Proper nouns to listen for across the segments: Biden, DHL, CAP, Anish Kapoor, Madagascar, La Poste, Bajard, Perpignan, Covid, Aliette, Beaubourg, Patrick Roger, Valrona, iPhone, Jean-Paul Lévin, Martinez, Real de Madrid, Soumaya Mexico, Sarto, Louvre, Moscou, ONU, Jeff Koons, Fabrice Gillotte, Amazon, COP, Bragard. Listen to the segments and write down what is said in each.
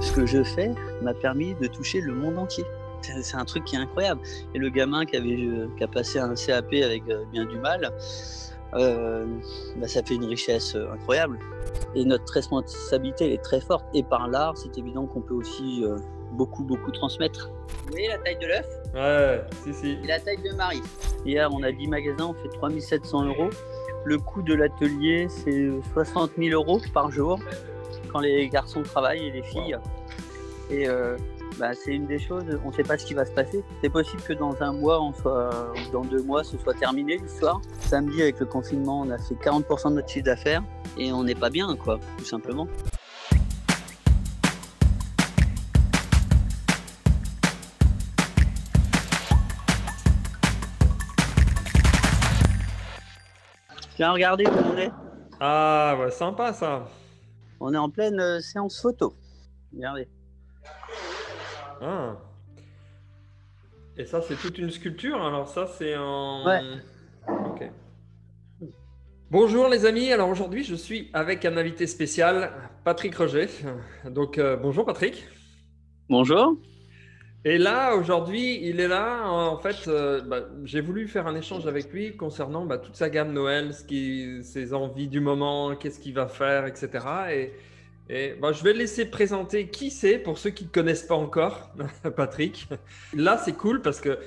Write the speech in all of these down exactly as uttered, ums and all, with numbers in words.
ce que je fais m'a permis de toucher le monde entier. C'est, c'est un truc qui est incroyable. Et le gamin qui, avait, qui a passé un C A P avec bien du mal, euh, bah ça fait une richesse incroyable. Et notre responsabilité, elle est très forte. Et par l'art, c'est évident qu'on peut aussi euh, beaucoup, beaucoup transmettre. Vous voyez la taille de l'œuf ? Ouais, si, si. Et la taille de Marie. Hier, on a dix magasins, on fait trois mille sept cents euros. Le coût de l'atelier, c'est soixante mille euros par jour quand les garçons travaillent et les filles. Wow. Et euh, bah, c'est une des choses, on ne sait pas ce qui va se passer. C'est possible que dans un mois, on soit, ou dans deux mois, ce soit terminé l'histoire. Samedi, avec le confinement, on a fait quarante pour cent de notre chiffre d'affaires et on n'est pas bien, quoi, tout simplement. Tiens, regardez où on est. Ah, bah, sympa ça. On est en pleine euh, séance photo. Regardez. Ah. Et ça, c'est toute une sculpture. Alors ça, c'est en... Ouais. Ok. Bonjour les amis. Alors aujourd'hui, je suis avec un invité spécial, Patrick Roger. Donc, euh, bonjour Patrick. Bonjour. Et là, aujourd'hui, il est là. En fait, euh, bah, j'ai voulu faire un échange avec lui concernant bah, toute sa gamme Noël, ce qui, ses envies du moment, qu'est-ce qu'il va faire, et cetera. Et, et bah, je vais le laisser présenter qui c'est pour ceux qui ne connaissent pas encore, Patrick. Là, c'est cool parce que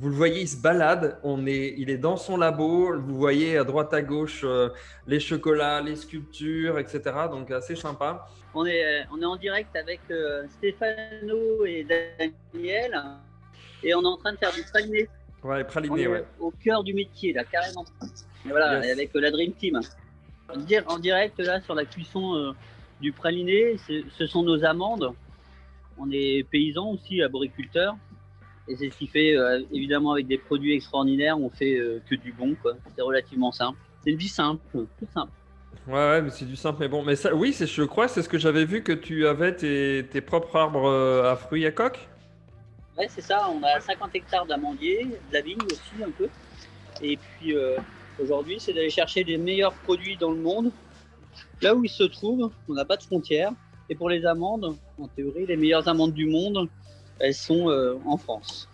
vous le voyez, il se balade. On est, il est dans son labo. Vous voyez à droite à gauche euh, les chocolats, les sculptures, et cetera. Donc, assez sympa. On est, on est en direct avec euh, Stéphano et Daniel et on est en train de faire du praliné. Ouais, praliné, ouais. Au cœur du métier, là, carrément. Et voilà, yes. Avec euh, la Dream Team. En direct, là, sur la cuisson euh, du praliné, ce sont nos amandes. On est paysans aussi, arboriculteurs. Et c'est ce qui fait, euh, évidemment, avec des produits extraordinaires, on fait euh, que du bon, quoi. C'est relativement simple. C'est une vie simple, tout simple. Ouais, ouais, mais c'est du simple, mais bon. Mais ça, oui, c'est, je crois, c'est ce que j'avais vu que tu avais tes, tes propres arbres à fruits à coque. Ouais, c'est ça. On a cinquante hectares d'amandiers, de la vigne aussi un peu. Et puis euh, aujourd'hui, c'est d'aller chercher les meilleurs produits dans le monde. Là où ils se trouvent, on n'a pas de frontières. Et pour les amandes, en théorie, les meilleures amandes du monde, elles sont euh, en France.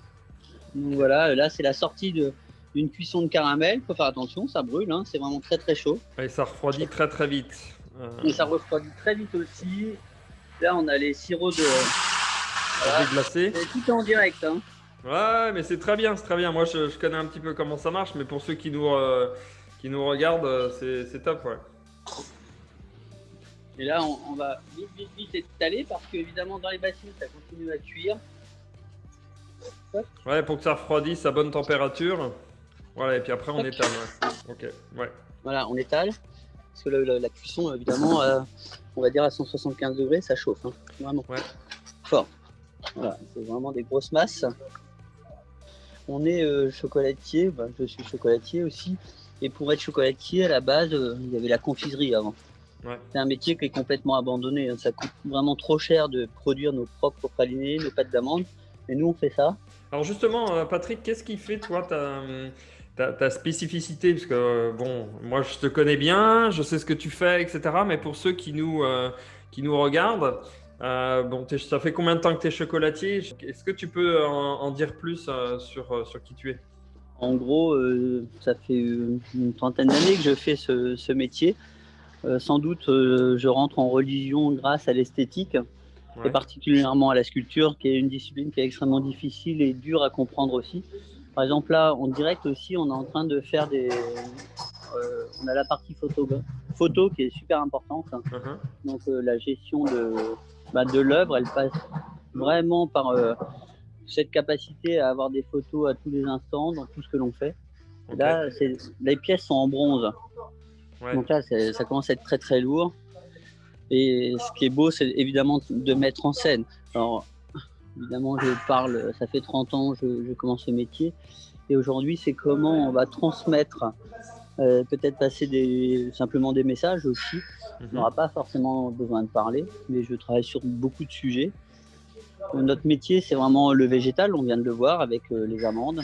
Donc voilà, là, c'est la sortie de. Une cuisson de caramel, faut faire attention, ça brûle, hein, c'est vraiment très très chaud. Et ça refroidit très très vite. Euh... Et ça refroidit très vite aussi. Là, on a les sirops de. Voilà. Glacés. Tout en direct. Hein. Ouais, mais c'est très bien, c'est très bien. Moi, je, je connais un petit peu comment ça marche, mais pour ceux qui nous, euh, qui nous regardent, c'est, c'est top, ouais. Et là, on, on va vite vite vite étaler parce qu'évidemment, dans les bassines, ça continue à cuire. Ouais, pour que ça refroidisse à bonne température. Voilà, et puis après, on okay. étale. Ouais. Okay. Ouais. Voilà, on étale. Parce que la, la, la cuisson, évidemment, euh, on va dire à cent soixante-quinze degrés, ça chauffe. Hein. Vraiment. Ouais. Fort. Voilà, c'est vraiment des grosses masses. On est euh, chocolatier. Bah, je suis chocolatier aussi. Et pour être chocolatier, à la base, euh, il y avait la confiserie avant. Ouais. C'est un métier qui est complètement abandonné. Hein. Ça coûte vraiment trop cher de produire nos propres pralinés, nos pâtes d'amandes. Et nous, on fait ça. Alors justement, Patrick, qu'est-ce qui fait, toi, ta... Ta, ta spécificité, parce que bon, moi je te connais bien, je sais ce que tu fais, et cetera. Mais pour ceux qui nous, euh, qui nous regardent, euh, bon, ça fait combien de temps que tu es chocolatier? Est-ce que tu peux en, en dire plus euh, sur, sur qui tu es? En gros, euh, ça fait une trentaine d'années que je fais ce, ce métier. Euh, sans doute, euh, je rentre en religion grâce à l'esthétique, ouais. Et particulièrement à la sculpture, qui est une discipline qui est extrêmement difficile et dure à comprendre aussi. Par exemple, là, en direct aussi, on est en train de faire des... Euh, on a la partie photo, photo qui est super importante. Hein. Mm-hmm. Donc, euh, la gestion de, bah, de l'œuvre, elle passe vraiment par euh, cette capacité à avoir des photos à tous les instants, dans tout ce que l'on fait. Okay. Là, c'est, les pièces sont en bronze. Ouais. Donc là, c'est, ça commence à être très, très lourd. Et ce qui est beau, c'est évidemment de mettre en scène. Alors, évidemment, je parle, ça fait trente ans que je, je commence ce métier. Et aujourd'hui, c'est comment on va transmettre, euh, peut-être passer des, simplement des messages aussi. Mm-hmm. On n'aura pas forcément besoin de parler, mais je travaille sur beaucoup de sujets. Notre métier, c'est vraiment le végétal, on vient de le voir avec euh, les amandes,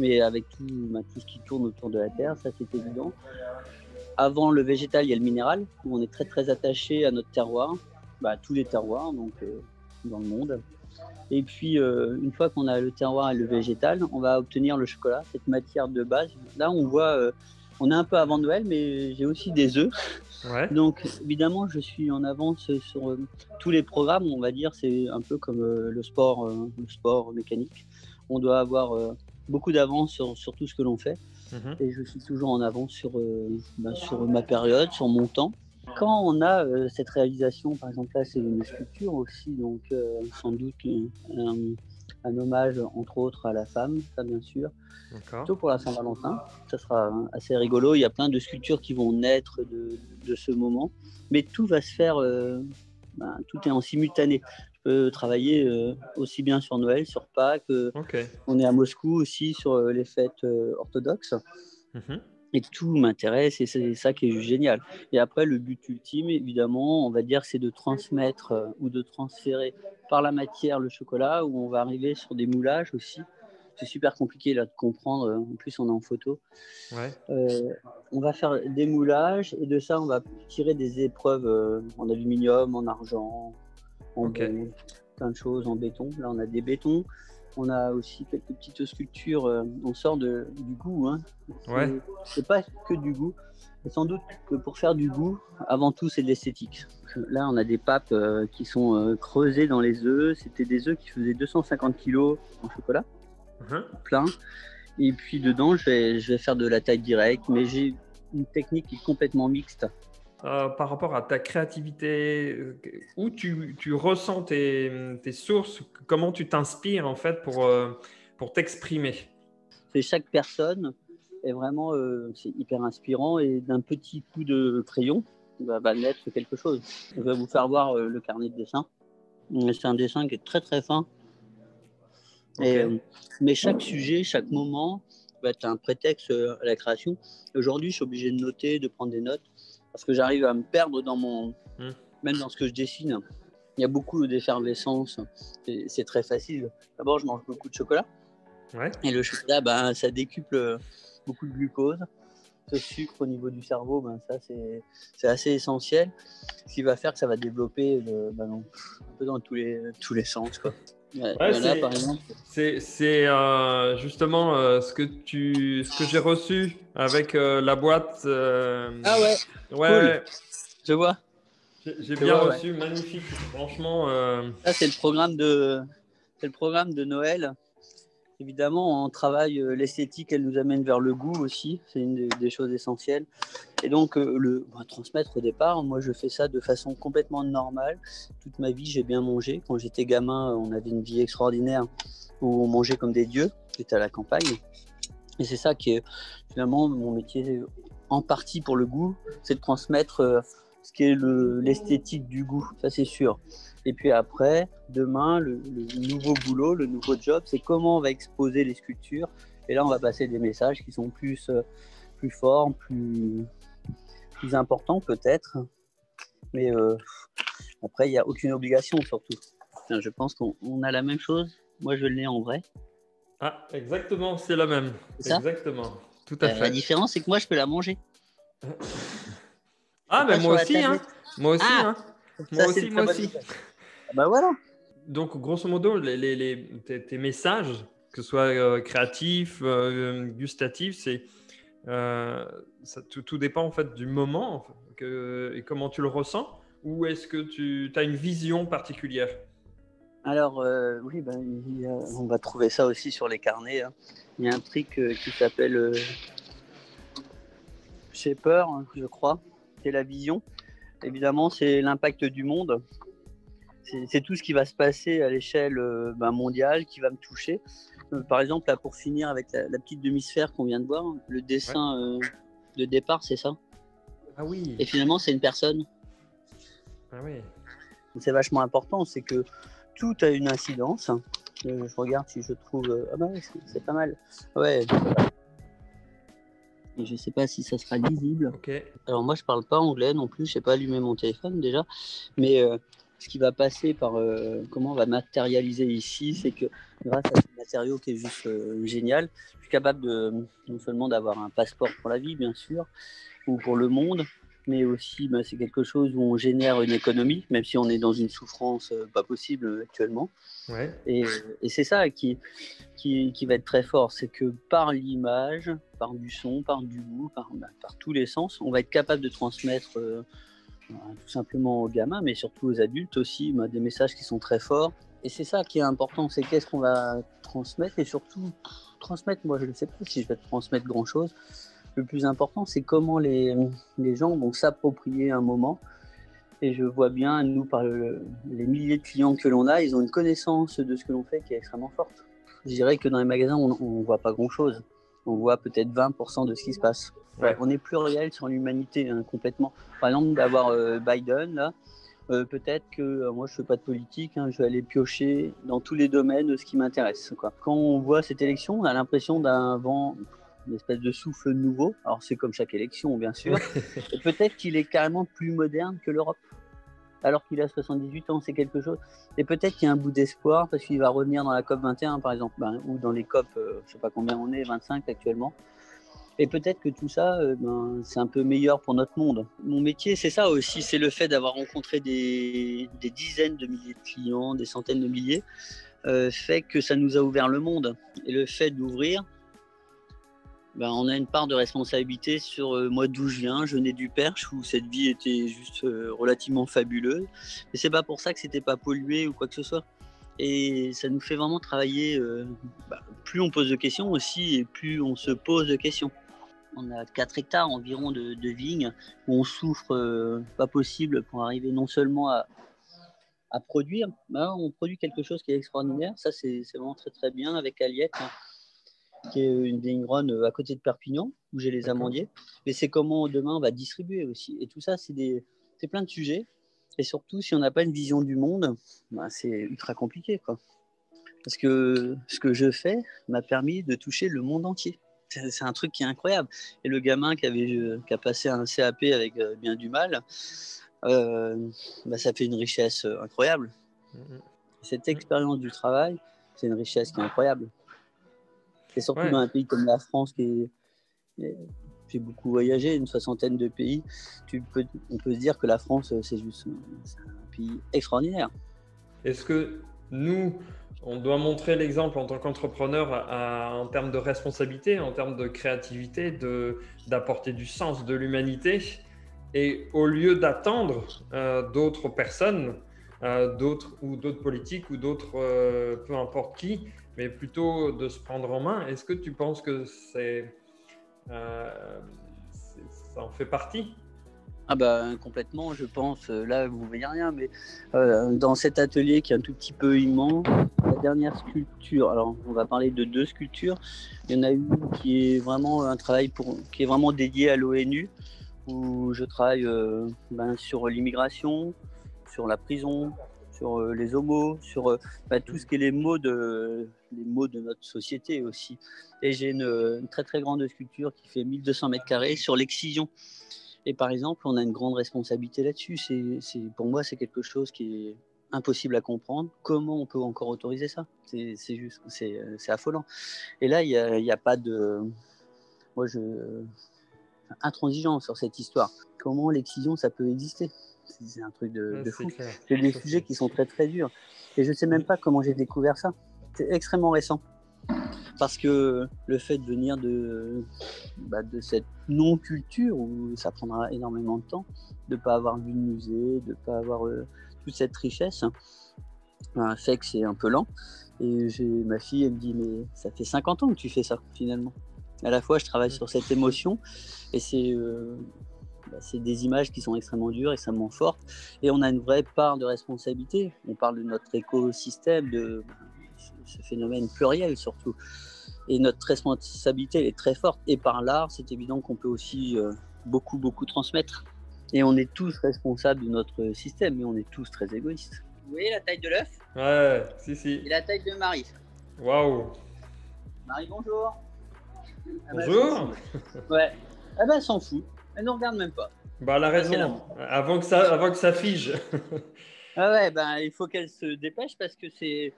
mais avec tout, bah, tout ce qui tourne autour de la terre, ça c'est évident. Avant le végétal, il y a le minéral, où on est très très attaché à notre terroir. bah, tous les terroirs donc, euh, dans le monde. Et puis, euh, une fois qu'on a le terroir et le végétal, on va obtenir le chocolat, cette matière de base. Là, on voit, euh, on est un peu avant Noël, mais j'ai aussi des œufs. Ouais. Donc, évidemment, je suis en avance sur euh, tous les programmes. On va dire, c'est un peu comme euh, le sport, euh, le sport mécanique. On doit avoir euh, beaucoup d'avance sur, sur tout ce que l'on fait. Mmh. Et je suis toujours en avance sur, euh, bah, sur ma période, sur mon temps. Quand on a euh, cette réalisation, par exemple là c'est une sculpture aussi, donc euh, sans doute euh, un, un hommage entre autres à la femme, ça bien sûr, plutôt pour la Saint-Valentin, ça sera assez rigolo, il y a plein de sculptures qui vont naître de, de ce moment, mais tout va se faire, euh, ben, tout est en simultané. Peut travailler euh, aussi bien sur Noël, sur Pâques. Euh, okay. On est à Moscou aussi sur euh, les fêtes euh, orthodoxes. Mm-hmm. Et tout m'intéresse et c'est ça qui est génial. Et après, le but ultime, évidemment, on va dire, c'est de transmettre euh, ou de transférer par la matière le chocolat, où on va arriver sur des moulages aussi. C'est super compliqué là de comprendre, en plus on est en photo. Ouais. Euh, on va faire des moulages et de ça, on va tirer des épreuves euh, en aluminium, en argent, en okay. bon, plein de choses en béton. Là, on a des bétons. On a aussi quelques petites sculptures. On sort de, du goût. Hein. Ouais. C'est pas que du goût. Et sans doute que pour faire du goût, avant tout, c'est de l'esthétique. Là, on a des papes euh, qui sont euh, creusées dans les œufs. C'était des œufs qui faisaient deux cent cinquante kilos en chocolat. Uh-huh. Plein. Et puis, dedans, je vais, je vais faire de la taille directe. Mais j'ai une technique qui est complètement mixte. Euh, par rapport à ta créativité, où tu, tu ressens tes, tes sources, comment tu t'inspires en fait pour, euh, pour t'exprimer? C'est chaque personne est vraiment euh, c'est hyper inspirant et d'un petit coup de crayon, va bah, bah, naître quelque chose. Je vais vous faire voir euh, le carnet de dessin. C'est un dessin qui est très très fin. Okay. Et, euh, mais chaque sujet, chaque moment va être un prétexte à la création. Aujourd'hui, je suis obligé de noter, de prendre des notes. Parce que j'arrive à me perdre dans mon, mmh. même dans ce que je dessine. Il y a beaucoup d'effervescence, et c'est très facile. D'abord, je mange beaucoup de chocolat. Ouais. Et le chocolat, ben, ça décuple beaucoup de glucose. Ce sucre au niveau du cerveau, ben, ça, c'est, c'est assez essentiel. Ce qui va faire que ça va développer le, ben, non, un peu dans tous les, tous les sens, quoi. Ouais, ouais, c'est, là, par exemple. c'est, c'est euh, justement euh, ce que tu, ce que j'ai reçu avec euh, la boîte. Euh... Ah ouais. Ouais, cool. Ouais. Je vois. J'ai, j'ai je bien vois, reçu, ouais. Magnifique. Franchement. Euh... Là, c'est le programme de, c'est le programme de Noël. Évidemment, on travaille euh, l'esthétique. Elle nous amène vers le goût aussi. C'est une des, des choses essentielles. Et donc euh, le bah, transmettre au départ. Moi, je fais ça de façon complètement normale. Toute ma vie, j'ai bien mangé. Quand j'étais gamin, on avait une vie extraordinaire où on mangeait comme des dieux. J'étais à la campagne. Et c'est ça qui est finalement mon métier en partie pour le goût, c'est de transmettre euh, ce qui est le, l'esthétique du goût. Ça, c'est sûr. Et puis après, demain, le, le nouveau boulot, le nouveau job, c'est comment on va exposer les sculptures. Et là, on va passer des messages qui sont plus, euh, plus forts, plus... plus important peut-être, mais euh, après il n'y a aucune obligation surtout. Je pense qu'on on a la même chose, moi je l'ai en vrai. Ah exactement, c'est la même. C'est exactement, tout à euh, fait. La différence c'est que moi je peux la manger. Ah mais moi aussi, hein. moi aussi, ah, hein. moi ça, aussi, moi aussi. Bah voilà. Donc grosso modo, les, les, les, tes, tes messages, que ce soit euh, créatif, euh, gustatif, c'est Euh, ça, tout, tout dépend en fait du moment en fait, que, et comment tu le ressens, ou est-ce que tu as une vision particulière? Alors euh, oui, ben, il y a, on va trouver ça aussi sur les carnets. Hein. Il y a un truc euh, qui s'appelle euh, J'ai peur, hein, je crois. C'est la vision. Évidemment, c'est l'impact du monde. C'est, c'est tout ce qui va se passer à l'échelle euh, ben, mondiale qui va me toucher. Par exemple, là, pour finir avec la, la petite demi-sphère qu'on vient de voir, le dessin ouais. euh, de départ, c'est ça. Ah oui. Et finalement, c'est une personne. Ah oui. C'est vachement important, c'est que tout a une incidence. Euh, je regarde si je trouve... Ah bah oui, c'est, c'est pas mal. Ouais. Et je sais pas si ça sera lisible. Okay. Alors moi, je parle pas anglais non plus. Je sais pas allumer mon téléphone déjà. Mais... Euh... ce qui va passer par euh, comment on va matérialiser ici, c'est que grâce à ce matériau qui est juste euh, génial, je suis capable de, non seulement d'avoir un passeport pour la vie, bien sûr, ou pour le monde, mais aussi bah, c'est quelque chose où on génère une économie, même si on est dans une souffrance euh, pas possible actuellement. Ouais. Et, et c'est ça qui, qui, qui va être très fort, c'est que par l'image, par du son, par du goût, par, bah, par tous les sens, on va être capable de transmettre euh, bah, tout simplement aux gamins, mais surtout aux adultes aussi, bah, des messages qui sont très forts. Et c'est ça qui est important, c'est qu'est-ce qu'on va transmettre, et surtout transmettre, moi je ne sais pas si je vais transmettre grand-chose. Le plus important, c'est comment les, les gens vont s'approprier un moment. Et je vois bien, nous, par le, les milliers de clients que l'on a, ils ont une connaissance de ce que l'on fait qui est extrêmement forte. Je dirais que dans les magasins, on ne voit pas grand-chose. On voit peut-être vingt pour cent de ce qui se passe. Ouais. On est pluriel sur l'humanité, hein, complètement. Par exemple, d'avoir euh, Biden, là, euh, peut-être que, euh, moi, je ne fais pas de politique, hein, je vais aller piocher dans tous les domaines de ce qui m'intéresse, quoi. Quand on voit cette élection, on a l'impression d'un vent... une espèce de souffle nouveau. Alors, c'est comme chaque élection, bien sûr. Et peut-être qu'il est carrément plus moderne que l'Europe. Alors qu'il a soixante-dix-huit ans, c'est quelque chose. Et peut-être qu'il y a un bout d'espoir, parce qu'il va revenir dans la C O P vingt et un, par exemple, ben, ou dans les C O P, euh, je ne sais pas combien on est, vingt-cinq actuellement. Et peut-être que tout ça, euh, ben, c'est un peu meilleur pour notre monde. Mon métier, c'est ça aussi, c'est le fait d'avoir rencontré des, des dizaines de milliers de clients, des centaines de milliers, euh, fait que ça nous a ouvert le monde. Et le fait d'ouvrir, ben, on a une part de responsabilité sur euh, moi d'où je viens, je n'ai du Perche où cette vie était juste euh, relativement fabuleuse. Mais c'est pas pour ça que c'était pas pollué ou quoi que ce soit. Et ça nous fait vraiment travailler. Euh, bah, plus on pose de questions aussi et plus on se pose de questions. On a quatre hectares environ de, de vignes où on souffre euh, pas possible pour arriver non seulement à, à produire, ben, on produit quelque chose qui est extraordinaire. Ça, c'est, c'est vraiment très très bien avec Aliette, hein, qui est une vigneronne à côté de Perpignan, où j'ai les amandiers. Mais c'est comment demain on va distribuer aussi. Et tout ça, c'est, des, c'est plein de sujets. Et surtout, si on n'a pas une vision du monde, ben c'est ultra compliqué, quoi. Parce que ce que je fais m'a permis de toucher le monde entier. C'est, c'est un truc qui est incroyable. Et le gamin qui, avait, qui a passé un C A P avec bien du mal, euh, ben ça fait une richesse incroyable. Cette expérience du travail, c'est une richesse qui est incroyable. Et surtout ouais. Dans un pays comme la France, qui est... j'ai beaucoup voyagé, une soixantaine de pays, tu peux... on peut se dire que la France, c'est juste c'est un pays extraordinaire. Est-ce que nous, on doit montrer l'exemple en tant qu'entrepreneur à... en termes de responsabilité, en termes de créativité, de... d'apporter du sens, de l'humanité, et au lieu d'attendre euh, d'autres personnes, euh, d'autres ou d'autres politiques ou d'autres, euh, peu importe qui, mais plutôt de se prendre en main. Est-ce que tu penses que c'est, euh, c'est ça en fait partie ? Ah bah complètement, je pense. Là, vous ne voyez rien, mais euh, dans cet atelier qui est un tout petit peu immense, la dernière sculpture. Alors, on va parler de deux sculptures. Il y en a une qui est vraiment un travail pour, qui est vraiment dédié à l'ONU, où je travaille euh, ben, sur l'immigration, sur la prison, sur les homos, sur bah, tout ce qui est les maux de, les maux de notre société aussi. Et j'ai une, une très très grande sculpture qui fait mille deux cents mètres carrés sur l'excision. Et par exemple, on a une grande responsabilité là-dessus. C'est, c'est, pour moi, c'est quelque chose qui est impossible à comprendre. Comment on peut encore autoriser ça ? C'est, c'est juste, c'est, c'est affolant. Et là, il n'y a, a pas de... Moi, je... intransigeant sur cette histoire. Comment l'excision, ça peut exister ? C'est un truc de, ouais, de fou. C'est, c'est des c'est sujets clair. Qui sont très très durs. Et je ne sais même pas comment j'ai découvert ça. C'est extrêmement récent. Parce que le fait de venir de, bah, de cette non-culture, où ça prendra énormément de temps, de ne pas avoir vu de musée, de ne pas avoir euh, toute cette richesse, hein, fait que c'est un peu lent. Et j'ai, ma fille, elle me dit, mais ça fait cinquante ans que tu fais ça, finalement. À la fois, je travaille sur cette émotion, et c'est... Euh, c'est des images qui sont extrêmement dures, extrêmement fortes, et on a une vraie part de responsabilité. On parle de notre écosystème, de ce phénomène pluriel surtout, et notre responsabilité elle est très forte. Et par l'art, c'est évident qu'on peut aussi beaucoup, beaucoup transmettre. Et on est tous responsables de notre système, mais on est tous très égoïstes. Vous voyez la taille de l'œuf ? Ouais, si, si. Et la taille de Marie. Waouh ! Marie, bonjour. Bonjour. Ouais. Ah ben, elle s'en fout. Elle ne regarde même pas. Bah, elle a raison, avant que ça, avant que ça fige. Ah ouais, bah, il faut qu'elle se dépêche parce que c'est,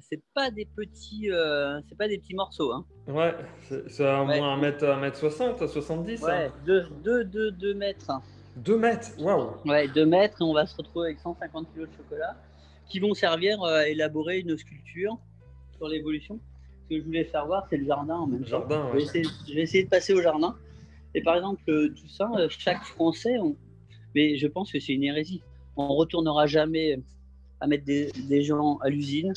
c'est pas des petits, euh, c'est pas des petits morceaux, hein. Ouais, c'est, c'est à moins ouais. un mètre, un mètre soixante, soixante-dix. Ouais, deux, deux, deux, deux mètres. deux mètres, waouh. Ouais, deux mètres, et on va se retrouver avec cent cinquante kilos de chocolat qui vont servir à élaborer une sculpture sur l'évolution. Ce que je voulais faire voir, c'est le jardin en même temps. Jardin, ouais. je, vais essayer, je vais essayer de passer au jardin. Et par exemple, tout ça, chaque Français, on... mais je pense que c'est une hérésie. On ne retournera jamais à mettre des, des gens à l'usine.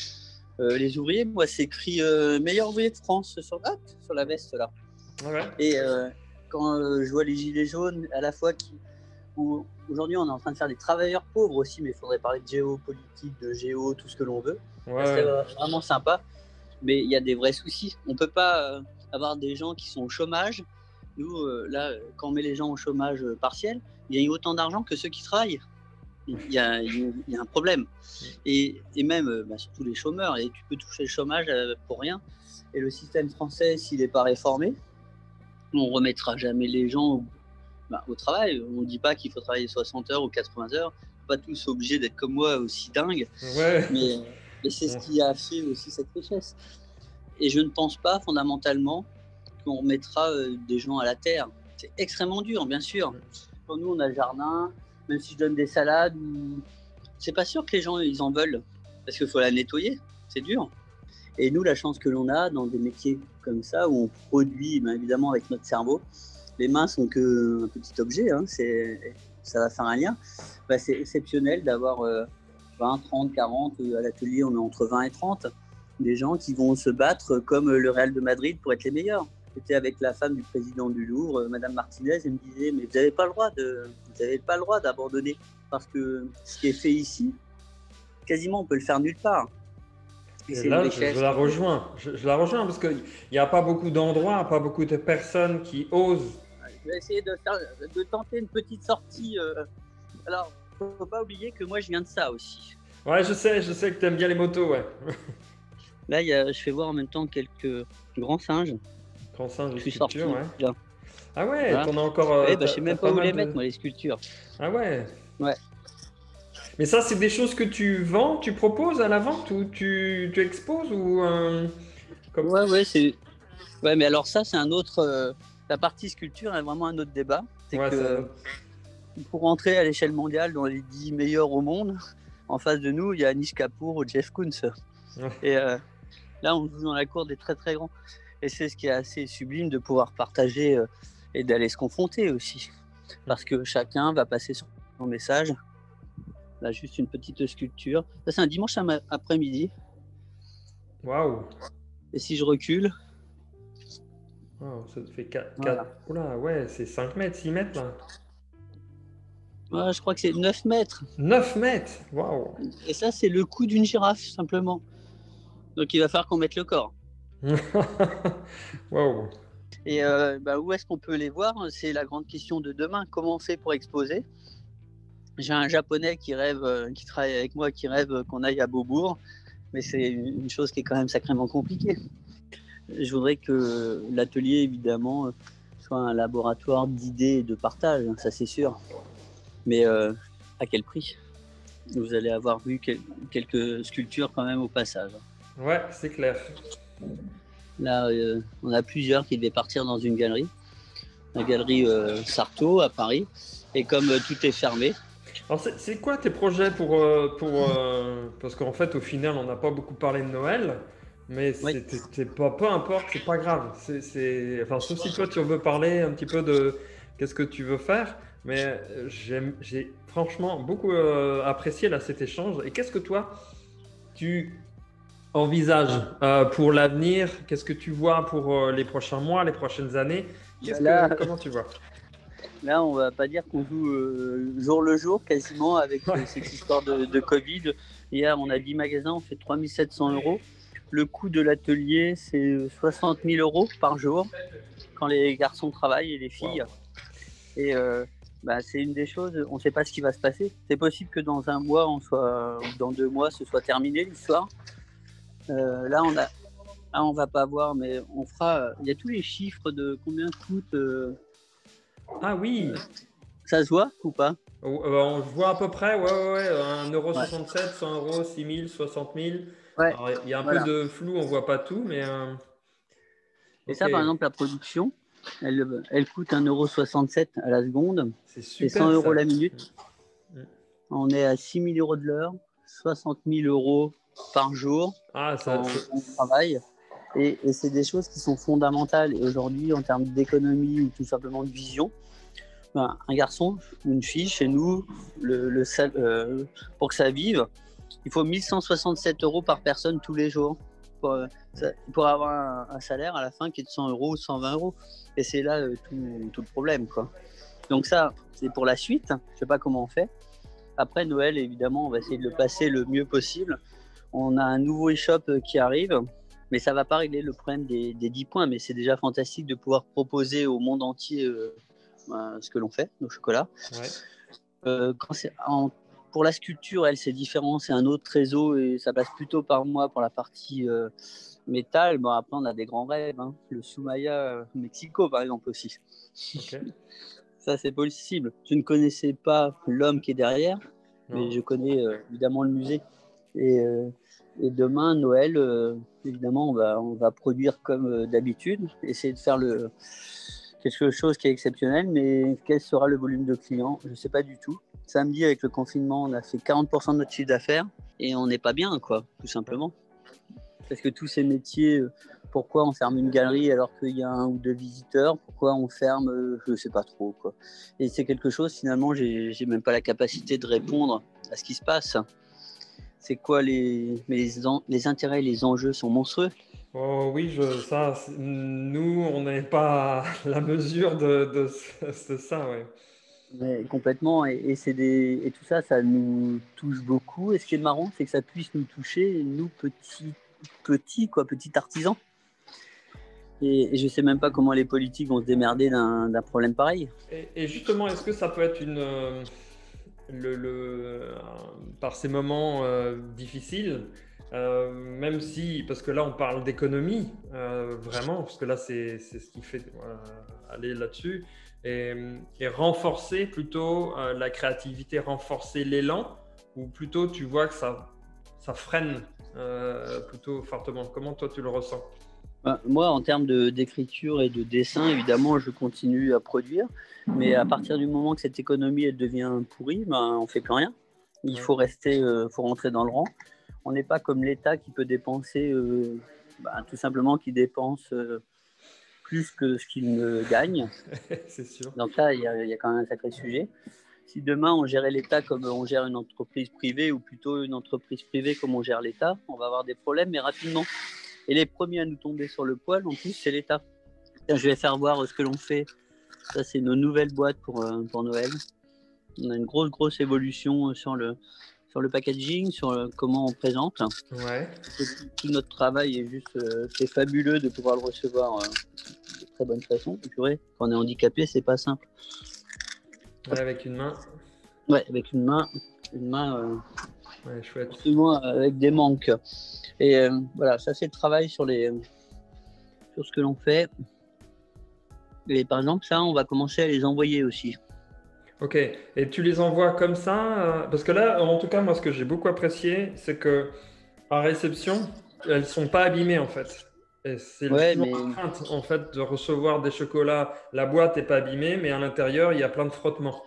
Euh, les ouvriers, moi, c'est écrit euh, « Meilleur ouvrier de France » sur, hop, sur la veste, là. Ouais. Et euh, quand euh, je vois les gilets jaunes, à la fois qui... Où, aujourd'hui, on est en train de faire des travailleurs pauvres aussi, mais il faudrait parler de géopolitique, de géo, tout ce que l'on veut. Ouais. C'est euh, vraiment sympa, mais il y a des vrais soucis. On ne peut pas euh, avoir des gens qui sont au chômage. Nous, euh, là, quand on met les gens au chômage euh, partiel, ils gagnent autant d'argent que ceux qui travaillent. Il y a, il y a un problème. Et, et même, bah, surtout les chômeurs, et tu peux toucher le chômage euh, pour rien. Et le système français, s'il n'est pas réformé, on ne remettra jamais les gens au, bah, au travail. On ne dit pas qu'il faut travailler soixante heures ou quatre-vingts heures. Pas tous obligés d'être comme moi aussi dingues. Ouais. Mais, mais c'est ce qui a fait aussi cette richesse. Et je ne pense pas fondamentalement qu'on remettra euh, des gens à la terre. C'est extrêmement dur, bien sûr. Pour nous, on a le jardin. Même si je donne des salades, c'est pas sûr que les gens ils en veulent parce qu'il faut la nettoyer, c'est dur. Et nous, la chance que l'on a dans des métiers comme ça où on produit, ben évidemment avec notre cerveau, les mains sont que un petit objet, hein, c'est, ça va faire un lien. Ben, c'est exceptionnel d'avoir euh, vingt, trente, quarante, à l'atelier on est entre vingt et trente, des gens qui vont se battre comme le Real de Madrid pour être les meilleurs. J'étais avec la femme du président du Louvre, Madame Martinez, elle me disait « mais vous n'avez pas le droit de, vous n'avez pas le droit d'abandonner parce que ce qui est fait ici, quasiment on peut le faire nulle part ». Et, Et là, je, je la rejoins, je, je la rejoins parce qu'il n'y a pas beaucoup d'endroits, pas beaucoup de personnes qui osent. Je vais essayer de, faire, de tenter une petite sortie. Alors, il ne faut pas oublier que moi, je viens de ça aussi. Ouais, je sais, je sais que tu aimes bien les motos, ouais. Là, y a, je fais voir en même temps quelques grands singes. Je suis sorti, ouais. Là. Ah ouais, voilà. T'en as encore. Euh, ouais, bah, je sais même pas, pas où les de... mettre, moi, les sculptures. Ah ouais. Ouais. Mais ça, c'est des choses que tu vends, tu proposes à la vente ou tu, tu exposes ou. Euh, comme... Ouais, ouais, c'est. Ouais, mais alors ça, c'est un autre. Euh, la partie sculpture est vraiment un autre débat. C'est ouais, que euh, pour entrer à l'échelle mondiale dans les dix meilleurs au monde, en face de nous, il y a Anish Kapoor ou Jeff Koons. Ouais. Et euh, là, on joue dans la cour des très très grands. Et c'est ce qui est assez sublime de pouvoir partager euh, et d'aller se confronter aussi. Parce que chacun va passer son message. Là, juste une petite sculpture. Ça, c'est un dimanche après-midi. Waouh! Et si je recule. Wow, ça fait quatre. Voilà. quatre... Oula, ouais, c'est cinq mètres, six mètres là. Ouais, je crois que c'est neuf mètres. neuf mètres! Waouh! Et ça, c'est le cou d'une girafe, simplement. Donc, il va falloir qu'on mette le corps. Wow. Et euh, bah, où est-ce qu'on peut les voir? C'est la grande question de demain. Comment on fait pour exposer? J'ai un Japonais qui rêve, qui travaille avec moi, qui rêve qu'on aille à Beaubourg, mais c'est une chose qui est quand même sacrément compliquée. Je voudrais que l'atelier, évidemment, soit un laboratoire d'idées et de partage, ça c'est sûr. Mais euh, à quel prix? Vous allez avoir vu quel- quelques sculptures quand même au passage. Ouais, c'est clair. Là, euh, on a plusieurs qui devaient partir dans une galerie, la galerie euh, Sarto à Paris, et comme euh, tout est fermé. Alors, c'est, c'est quoi tes projets pour, euh, pour euh, parce qu'en fait, au final, on n'a pas beaucoup parlé de Noël, mais c'est, oui. t'es, t'es pas, peu importe, c'est pas grave. C'est, c'est, enfin, sauf si toi, tu veux parler un petit peu de qu'est-ce que tu veux faire, mais j'ai, j'ai franchement beaucoup euh, apprécié là, cet échange. Et qu'est-ce que toi, tu envisage euh, pour l'avenir? Qu'est-ce que tu vois pour euh, les prochains mois, les prochaines années? Qu'est-ce là, que, comment tu vois? Là, on va pas dire qu'on joue euh, jour le jour quasiment avec ouais. euh, cette histoire de, de Covid. Hier, on a dix magasins, on fait trois mille sept cents euros. Le coût de l'atelier, c'est soixante mille euros par jour quand les garçons travaillent et les filles. Wow. Et euh, bah, c'est une des choses, on ne sait pas ce qui va se passer. C'est possible que dans un mois, on soit, ou dans deux mois, ce soit terminé l'histoire. Euh, là, on a, là, on va pas voir, mais on fera. Il y a tous les chiffres de combien coûte. Euh... Ah oui. Euh, ça se voit ou pas? Oh, euh, on voit à peu près, ouais, ouais, ouais. un euro soixante-sept, ouais. cent euros, six mille, soixante mille. Ouais. Alors, il y a un voilà. peu de flou, on voit pas tout, mais. Euh... Et okay. Ça, par exemple, la production, Elle, elle coûte un euro soixante-sept à la seconde. C'est super, c'est cent euros ça. La minute. Ouais. On est à six mille euros de l'heure, soixante mille euros par jour. Ah, ça, on, on travaille. Et, et c'est des choses qui sont fondamentales. Et aujourd'hui, en termes d'économie ou tout simplement de vision, ben, un garçon ou une fille, chez nous, le, le, euh, pour que ça vive, il faut mille cent soixante-sept euros par personne tous les jours pour, pour avoir un, un salaire à la fin qui est de cent euros ou cent vingt euros. Et c'est là euh, tout, tout le problème, quoi. Donc ça, c'est pour la suite. Je ne sais pas comment on fait. Après Noël, évidemment, on va essayer de le passer le mieux possible. On a un nouveau e-shop qui arrive, mais ça ne va pas régler le problème des, des dix points. Mais c'est déjà fantastique de pouvoir proposer au monde entier euh, euh, ce que l'on fait, nos chocolats. Ouais. Euh, quand c'est en Pour la sculpture, elle, c'est différent, c'est un autre réseau et ça passe plutôt par moi pour la partie euh, métal. Bon, après, on a des grands rêves, hein. Le Soumaya Mexico, par exemple, aussi. Okay. Ça, c'est possible. Je ne connaissais pas l'homme qui est derrière, mais oh. je connais euh, évidemment le musée. Et, euh, et demain, Noël, euh, évidemment, on va, on va produire comme euh, d'habitude, essayer de faire le, quelque chose qui est exceptionnel, mais quel sera le volume de clients? Je ne sais pas du tout. Samedi, avec le confinement, on a fait quarante pour cent de notre chiffre d'affaires et on n'est pas bien, quoi, tout simplement. Parce que tous ces métiers, pourquoi on ferme une galerie alors qu'il y a un ou deux visiteurs? Pourquoi on ferme, je ne sais pas trop, quoi. Et c'est quelque chose, finalement, j'ai, j'ai même pas la capacité de répondre à ce qui se passe. C'est quoi les, mais les, en, les intérêts et les enjeux sont monstrueux. Oh oui, je, ça, nous, on n'est pas à la mesure de, de, de, de ça, oui. Mais complètement, et, et, c'est des, et tout ça, ça nous touche beaucoup. Et ce qui est marrant, c'est que ça puisse nous toucher, nous, petits, petits, quoi, petits artisans. Et, et je ne sais même pas comment les politiques vont se démerder d'un, d'un problème pareil. Et, et justement, est-ce que ça peut être une, euh, le, le, euh, par ces moments euh, difficiles, euh, même si, parce que là, on parle d'économie, euh, vraiment, parce que là, c'est, c'est ce qui fait euh, aller là-dessus. Et, et renforcer plutôt euh, la créativité, renforcer l'élan, ou plutôt tu vois que ça, ça freine euh, plutôt fortement. Comment toi tu le ressens? Moi, en termes de, d'écriture et de dessin, évidemment, je continue à produire, mais à partir du moment que cette économie elle devient pourrie, ben, on ne fait plus rien. Il faut rester, euh, faut rentrer dans le rang. On n'est pas comme l'État qui peut dépenser, euh, ben, tout simplement qui dépense... Euh, plus que ce qu'ils ne gagnent. C'est sûr. Donc là, il y, a, il y a quand même un sacré sujet. Si demain, on gérait l'État comme on gère une entreprise privée, ou plutôt une entreprise privée comme on gère l'État, on va avoir des problèmes, mais rapidement. Et les premiers à nous tomber sur le poil, en plus, c'est l'État. Je vais faire voir ce que l'on fait. Ça, c'est nos nouvelles boîtes pour, pour Noël. On a une grosse, grosse évolution sur le... sur le packaging, sur le, comment on présente. Ouais. Tout notre travail est juste... Euh, c'est fabuleux de pouvoir le recevoir euh, de très bonne façon. Purée, quand on est handicapé, c'est pas simple. Ouais, avec une main. Ouais, avec une main. Une main... Euh, ouais, chouette. Forcément avec des manques. Et euh, voilà, ça c'est le travail sur, les, sur ce que l'on fait. Et par exemple, ça, on va commencer à les envoyer aussi. Ok, et tu les envoies comme ça? Parce que là, en tout cas, moi, ce que j'ai beaucoup apprécié, c'est que à réception, elles ne sont pas abîmées, en fait. Et c'est ouais, le mais... crainte, en fait, de recevoir des chocolats. La boîte n'est pas abîmée, mais à l'intérieur, il y a plein de frottements.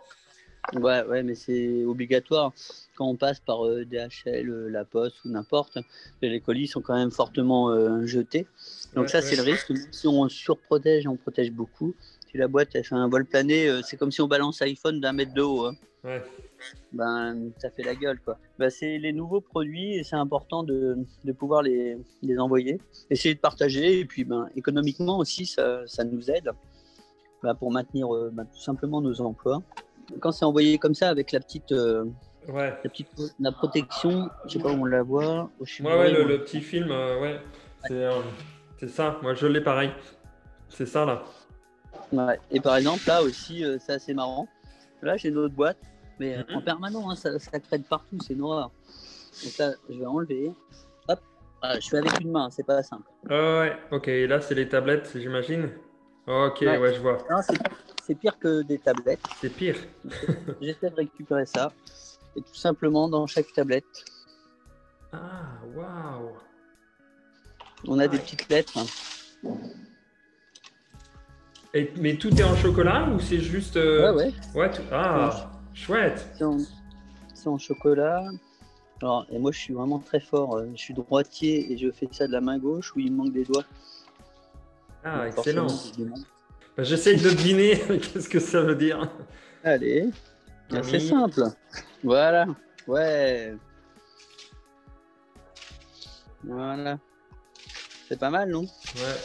Ouais, ouais, mais c'est obligatoire. Quand on passe par euh, D H L, euh, La Poste ou n'importe, les colis sont quand même fortement euh, jetés. Donc ouais, ça, ouais. c'est le risque. Si on surprotège, on protège beaucoup. La boîte, elle fait un vol plané, c'est comme si on balance iPhone d'un mètre de haut. Hein. Ouais. Ben, ça fait la gueule, quoi. Ben, c'est les nouveaux produits et c'est important de, de pouvoir les, les envoyer. Essayer de partager et puis ben, économiquement aussi, ça, ça nous aide ben, pour maintenir ben, tout simplement nos emplois. Quand c'est envoyé comme ça avec la petite, euh, ouais. la, petite la protection, je sais pas où on la voit. Au ouais, ouais, le, le petit film, euh, ouais. C'est, euh, c'est ça, moi je l'ai pareil. C'est ça là. Ouais. Et par exemple, là aussi, euh, c'est assez marrant. Là, j'ai une autre boîte, mais mmh. en permanent, hein, ça, ça crève partout, c'est noir. Donc là, je vais enlever. Hop, ah, je fais avec une main, c'est pas simple. Oh, ouais, ok. Et là, c'est les tablettes, j'imagine. Ok, ouais, ouais je vois. Non, c'est, c'est pire que des tablettes. C'est pire. J'essaie de récupérer ça. Et tout simplement, dans chaque tablette. Ah, waouh. On a ouais. des petites lettres. Hein. Et, mais tout est en chocolat ou c'est juste... Euh... Ouais, ouais. ouais tout... Ah, chouette. C'est en... c'est en chocolat. Alors, et moi, je suis vraiment très fort. Je suis droitier et je fais ça de la main gauche où il me manque des doigts. Ah, donc, excellent. Bah, j'essaie de deviner qu'est-ce que ça veut dire. Allez, bien, c'est simple. Voilà, ouais. Voilà. C'est pas mal, non? Ouais.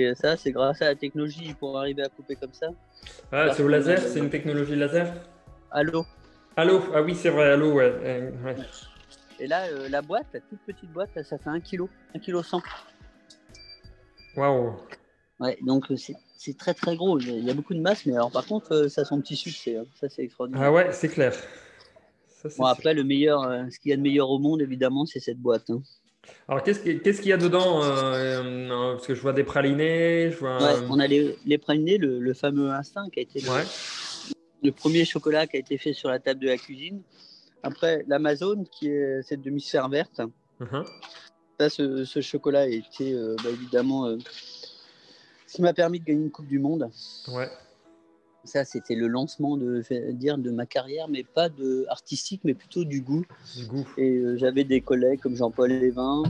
Et ça, c'est grâce à la technologie pour arriver à couper comme ça. Ah, c'est au laser? C'est une technologie laser? Allô? Allô? Ah oui, c'est vrai, allô, ouais. Euh, ouais. Et là, euh, la boîte, la toute petite boîte, là, ça fait un kilo, un kilo cent. Waouh! Ouais, donc c'est très très gros. Il y a beaucoup de masse, mais alors par contre, ça, son petit succès, ça c'est extraordinaire. Ah ouais, c'est clair. Ça, bon, après, sûr. le meilleur, ce qu'il y a de meilleur au monde, évidemment, c'est cette boîte. Hein. Alors, qu'est-ce qu'il qu y a dedans? euh, Parce que je vois des pralinés. Je vois... Ouais, on a les, les pralinés, le, le fameux instinct qui a été le, ouais. le premier chocolat qui a été fait sur la table de la cuisine. Après, l'Amazon, qui est cette demi-sphère verte. Uh-huh. Ça, ce, ce chocolat a été euh, bah, évidemment euh, ce qui m'a permis de gagner une Coupe du Monde. Ouais. Ça, c'était le lancement de, dire, de ma carrière, mais pas de artistique, mais plutôt du goût. Du goût. Et euh, j'avais des collègues comme Jean-Paul Lévin,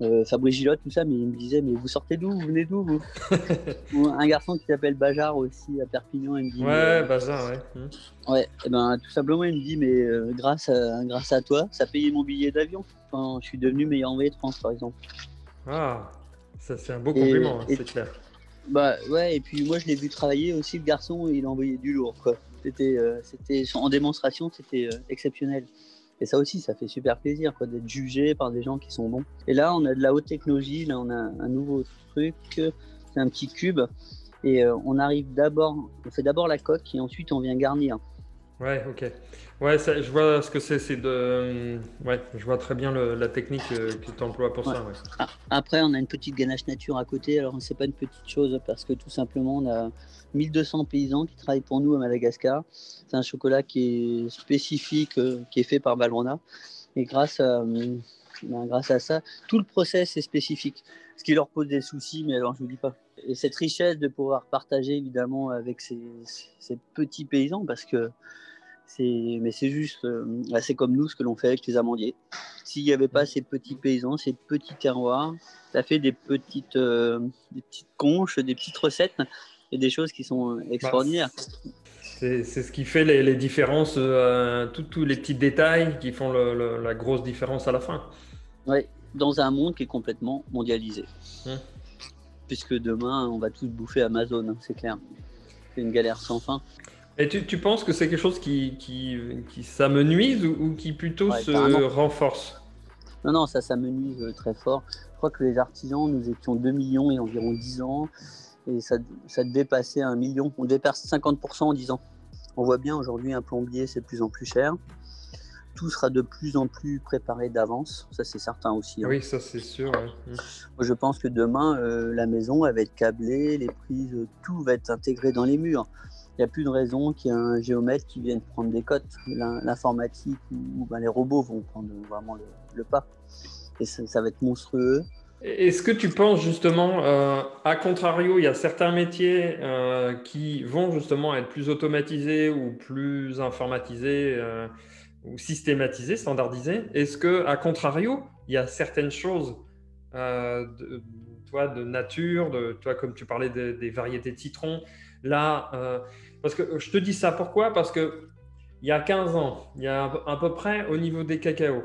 euh, Fabrice Gillotte, tout ça, mais ils me disaient, mais vous sortez d'où? Vous venez d'où, vous? Un garçon qui s'appelle Bajard aussi à Perpignan, il me dit... Ouais, euh, Bajard, ouais. Ouais, et ben, tout simplement, il me dit, mais euh, grâce, à, grâce à toi, ça payait mon billet d'avion. Enfin, je suis devenu meilleur envoyé de France, par exemple. Ah, ça c'est un beau compliment, hein, c'est clair. Bah ouais, et puis moi je l'ai vu travailler aussi, le garçon, il envoyait du lourd, quoi. C'était, euh, c'était en démonstration, c'était euh, exceptionnel. Et ça aussi, ça fait super plaisir, quoi, d'être jugé par des gens qui sont bons. Et là, on a de la haute technologie, là on a un nouveau truc, c'est un petit cube, et euh, on arrive d'abord, on fait d'abord la coque et ensuite on vient garnir. Ouais, ok. Ouais, ça, je vois ce que c'est, c'est de... Ouais, je vois très bien le, la technique que tu emploies pour ouais. ça. Ouais. Ah, après, on a une petite ganache nature à côté. Alors, c'est pas une petite chose parce que tout simplement, on a mille deux cents paysans qui travaillent pour nous à Madagascar. C'est un chocolat qui est spécifique, euh, qui est fait par Valrona. Et grâce à, euh, ben, grâce à ça, tout le process est spécifique. Ce qui leur pose des soucis, mais alors je vous dis pas. Et cette richesse de pouvoir partager, évidemment, avec ces, ces petits paysans parce que... Mais c'est juste, euh, c'est comme nous ce que l'on fait avec les amandiers. S'il n'y avait pas ces petits paysans, ces petits terroirs, ça fait des petites, euh, des petites conches, des petites recettes et des choses qui sont extraordinaires. Bah, c'est ce qui fait les, les différences, euh, tous les petits détails qui font le, le, la grosse différence à la fin. Oui, dans un monde qui est complètement mondialisé. Hum. Puisque demain, on va tous bouffer Amazon, hein, c'est clair. C'est une galère sans fin. Et tu, tu penses que c'est quelque chose qui, qui, qui ça me nuise ou, ou qui plutôt ouais, se renforce? Non, non, ça, ça me nuise très fort. Je crois que les artisans, nous étions deux millions il y a environ dix ans et ça, ça dépassait un million. On dépasse cinquante pour cent en dix ans. On voit bien aujourd'hui un plombier, c'est de plus en plus cher. Tout sera de plus en plus préparé d'avance. Ça, c'est certain aussi. Hein. Oui, ça, c'est sûr. Ouais. Je pense que demain, euh, la maison, elle va être câblée, les prises, tout va être intégré dans les murs. Il n'y a plus de raison qu'il y ait un géomètre qui vienne prendre des cotes. L'informatique ou ben, les robots vont prendre vraiment le, le pas. Et ça, ça va être monstrueux. Est-ce que tu penses justement, euh, à contrario, il y a certains métiers euh, qui vont justement être plus automatisés ou plus informatisés euh, ou systématisés, standardisés? Est-ce qu'à contrario, il y a certaines choses euh, de, toi, de nature, de, toi, comme tu parlais des, des variétés de citrons, là... Euh, Parce que je te dis ça, pourquoi? Parce qu'il y a quinze ans, il y a à peu près au niveau des cacaos,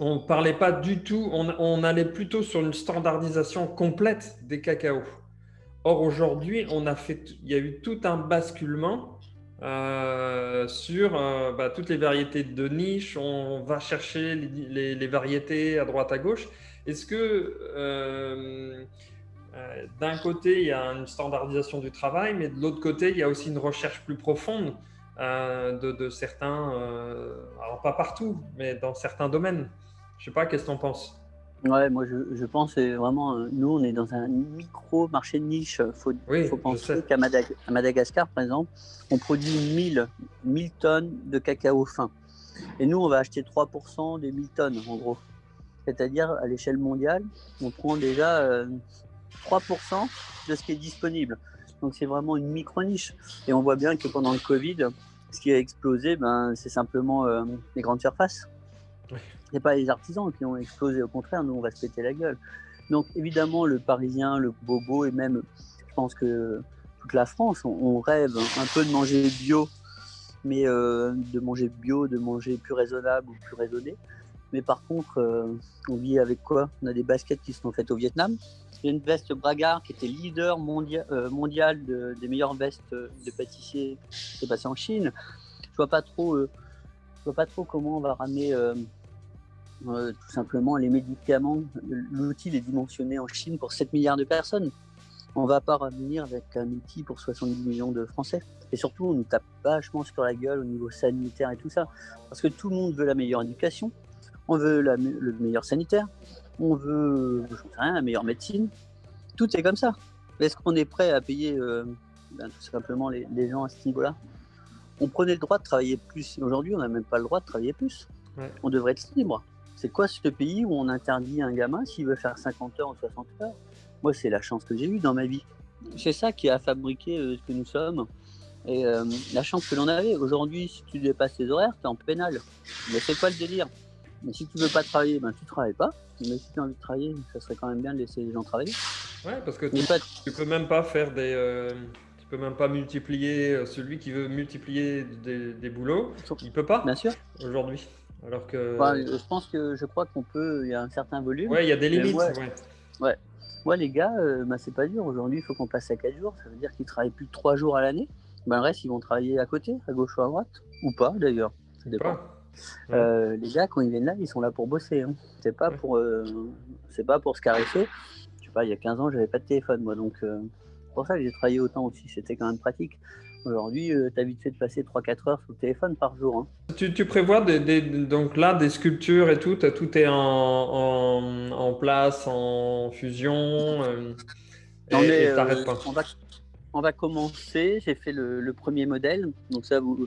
on ne parlait pas du tout, on, on allait plutôt sur une standardisation complète des cacaos. Or aujourd'hui, on a fait, il y a eu tout un basculement euh, sur euh, bah, toutes les variétés de niche, on va chercher les, les, les variétés à droite à gauche. Est-ce que... Euh, Euh, d'un côté, il y a une standardisation du travail, mais de l'autre côté, il y a aussi une recherche plus profonde euh, de, de certains, euh, alors pas partout, mais dans certains domaines. Je ne sais pas, qu'est-ce que tu en penses? Ouais, moi je, je pense vraiment, euh, nous on est dans un micro-marché de niche. Il faut, oui, faut penser qu'à Madag Madagascar, par exemple, on produit mille tonnes de cacao fin. Et nous, on va acheter trois pour cent des mille tonnes, en gros. C'est-à-dire, à, à l'échelle mondiale, on prend déjà... Euh, trois pour cent de ce qui est disponible. Donc c'est vraiment une micro-niche. Et on voit bien que pendant le Covid, ce qui a explosé, ben, c'est simplement euh, les grandes surfaces. Oui. Ce n'est pas les artisans qui ont explosé, au contraire, nous on va se péter la gueule. Donc évidemment, le Parisien, le Bobo et même, je pense que toute la France, on, on rêve un peu de manger bio, mais euh, de manger bio, de manger plus raisonnable ou plus raisonné. Mais par contre, euh, on vit avec quoi? On a des baskets qui sont faites au Vietnam. Il y a une veste Bragard qui était leader mondia- euh, mondial de, des meilleures vestes de pâtissiers qui s'est passée en Chine. Je ne vois pas trop, euh, je vois pas trop comment on va ramener euh, euh, tout simplement les médicaments. L'outil est dimensionné en Chine pour sept milliards de personnes. On ne va pas revenir avec un outil pour soixante-dix millions de Français. Et surtout, on nous tape vachement sur la gueule au niveau sanitaire et tout ça. Parce que tout le monde veut la meilleure éducation, on veut la, le meilleur sanitaire, on veut, j'en sais rien, la meilleure médecine. Tout est comme ça. Est-ce qu'on est prêt à payer euh, ben, tout simplement les, les gens à ce niveau-là? On prenait le droit de travailler plus. Aujourd'hui, on n'a même pas le droit de travailler plus. Ouais. On devrait être libre. C'est quoi ce pays où on interdit à un gamin s'il veut faire cinquante heures ou soixante heures? Moi, c'est la chance que j'ai eue dans ma vie. C'est ça qui a fabriqué euh, ce que nous sommes. Et euh, la chance que l'on avait. Aujourd'hui, si tu dépasses tes horaires, t'es en pénal. Mais c'est quoi le délire? Mais si tu veux pas travailler, ben tu travailles pas. Mais si tu as envie de travailler, ça serait quand même bien de laisser les gens travailler. Ouais, parce que tu, pas... tu peux même pas faire des, euh, tu peux même pas multiplier. Celui qui veut multiplier des, des boulots, il peut pas. Bien sûr. Aujourd'hui, alors que. Enfin, je pense que je crois qu'on peut. Il y a un certain volume. Ouais, il y a des limites. Moi, ouais. ouais. Moi, les gars, euh, ben c'est pas dur. Aujourd'hui, il faut qu'on passe à quatre jours. Ça veut dire qu'ils travaillent plus de trois jours à l'année. Ben le reste, ils vont travailler à côté, à gauche ou à droite, ou pas d'ailleurs. Ça dépend. Pas. Ouais. Euh, les gars, quand ils viennent là, ils sont là pour bosser. Hein. C'est pas ouais. pour, euh, c'est pas pour se caresser. Je sais pas, il y a quinze ans, j'avais pas de téléphone, moi, donc euh, pour ça que j'ai travaillé autant aussi. C'était quand même pratique. Aujourd'hui, euh, t'as vite fait de passer trois à quatre heures sur le téléphone par jour. Hein. Tu, tu prévois des, des, donc là des sculptures et tout. Tout est en, en, en place, en fusion. Euh, non, et, mais, et t'arrêtes euh, pas. On va, on va commencer. J'ai fait le, le premier modèle, donc ça vous.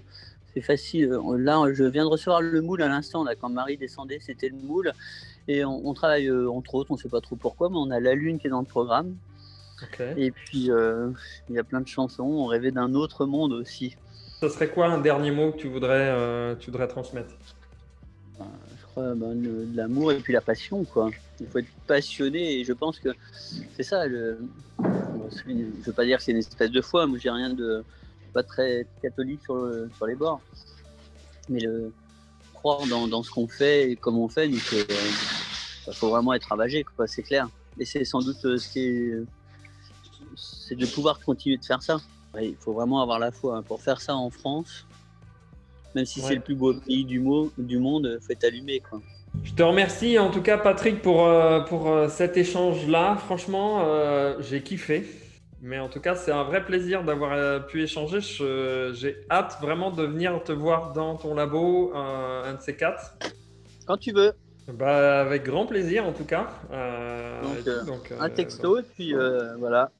C'est facile. Là, je viens de recevoir le moule à l'instant. Là, quand Marie descendait, c'était le moule. Et on, on travaille, euh, entre autres, on ne sait pas trop pourquoi, mais on a la Lune qui est dans le programme. Okay. Et puis, il euh, y a plein de chansons. On rêvait d'un autre monde aussi. Ça serait quoi un dernier mot que tu voudrais, euh, tu voudrais transmettre? Ben, je crois ben, le, de l'amour et puis la passion, quoi. Il faut être passionné. Et je pense que c'est ça. Le... Je ne veux pas dire que c'est une espèce de foi. Moi, j'ai rien de... pas très catholique sur, le, sur les bords, mais le croire dans, dans ce qu'on fait et comment on fait, donc il euh, faut vraiment être ravagé, quoi, c'est clair. Et c'est sans doute euh, ce qui est, c'est de pouvoir continuer de faire ça. Il faut vraiment avoir la foi hein. Pour faire ça en France, même si ouais. c'est le plus beau pays du, mo- du monde, faut être allumé, quoi. Je te remercie en tout cas, Patrick, pour, euh, pour euh, cet échange-là. Franchement, euh, j'ai kiffé. Mais en tout cas, c'est un vrai plaisir d'avoir pu échanger. Je, j'ai hâte vraiment de venir te voir dans ton labo, un, un de ces quatre. Quand tu veux. Bah, avec grand plaisir, en tout cas. Euh, donc, et tout, donc, un euh, texto, donc... et puis euh, voilà.